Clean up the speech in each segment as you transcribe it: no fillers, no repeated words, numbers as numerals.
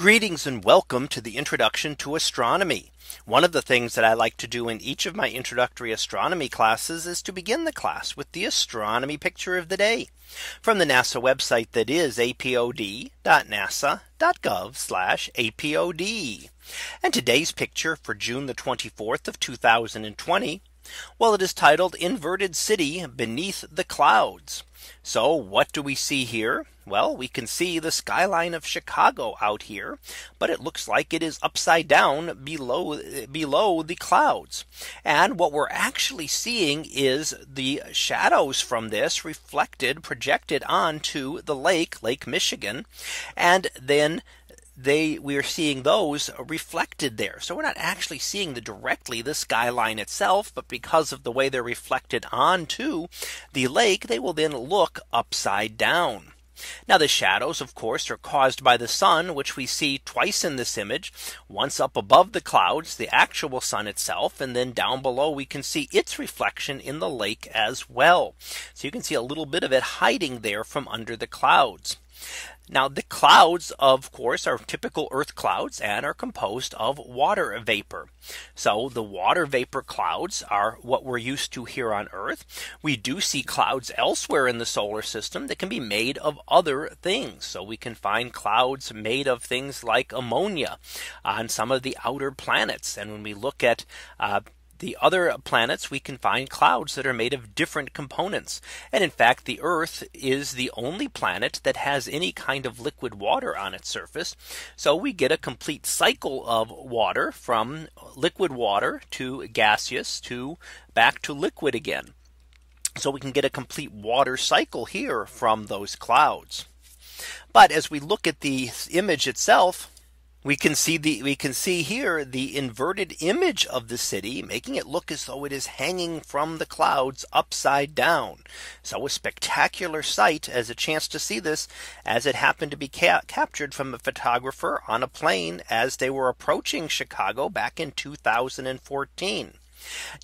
Greetings and welcome to the introduction to astronomy. One of the things that I like to do in each of my introductory astronomy classes is to begin the class with the astronomy picture of the day from the NASA website, that is apod.nasa.gov/apod. And today's picture for June the 24th of 2020. Well, it is titled Inverted City Beneath the Clouds. So what do we see here? Well, we can see the skyline of Chicago out here, but it looks like it is upside down below the clouds. And what we're actually seeing is the shadows from this reflected, projected onto the lake, Lake Michigan, and then we are seeing those reflected there. So we're not actually seeing directly the skyline itself, but because of the way they're reflected onto the lake, they will then look upside down. Now the shadows, of course, are caused by the sun, which we see twice in this image, once up above the clouds, the actual sun itself, and then down below we can see its reflection in the lake as well. So you can see a little bit of it hiding there from under the clouds. Now the clouds, of course, are typical Earth clouds and are composed of water vapor. So the water vapor clouds are what we're used to here on Earth. We do see clouds elsewhere in the solar system that can be made of other things. So we can find clouds made of things like ammonia on some of the outer planets. And when we look at the other planets, we can find clouds that are made of different components. And in fact, the Earth is the only planet that has any kind of liquid water on its surface. So we get a complete cycle of water, from liquid water to gaseous to back to liquid again. So we can get a complete water cycle here from those clouds. But as we look at the image itself, we can see here the inverted image of the city, making it look as though it is hanging from the clouds upside down. So a spectacular sight, as a chance to see this, as it happened to be captured from a photographer on a plane as they were approaching Chicago back in 2014.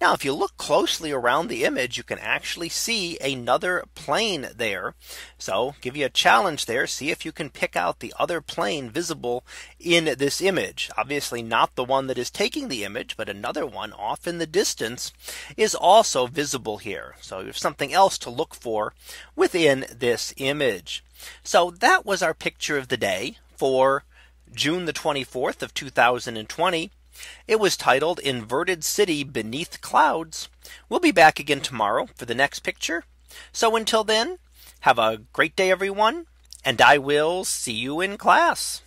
Now, if you look closely around the image, you can actually see another plane there. So give you a challenge there. See if you can pick out the other plane visible in this image. Obviously not the one that is taking the image, but another one off in the distance is also visible here. So you have something else to look for within this image. So that was our picture of the day for June the 24th of 2020. It was titled Inverted City Beneath Clouds. We'll be back again tomorrow for the next picture. So until then, have a great day, everyone, and I will see you in class.